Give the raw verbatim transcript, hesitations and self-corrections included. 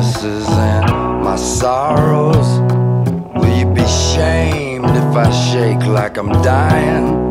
offenses and my sorrows. Will you be shamed if I shake like I'm dying?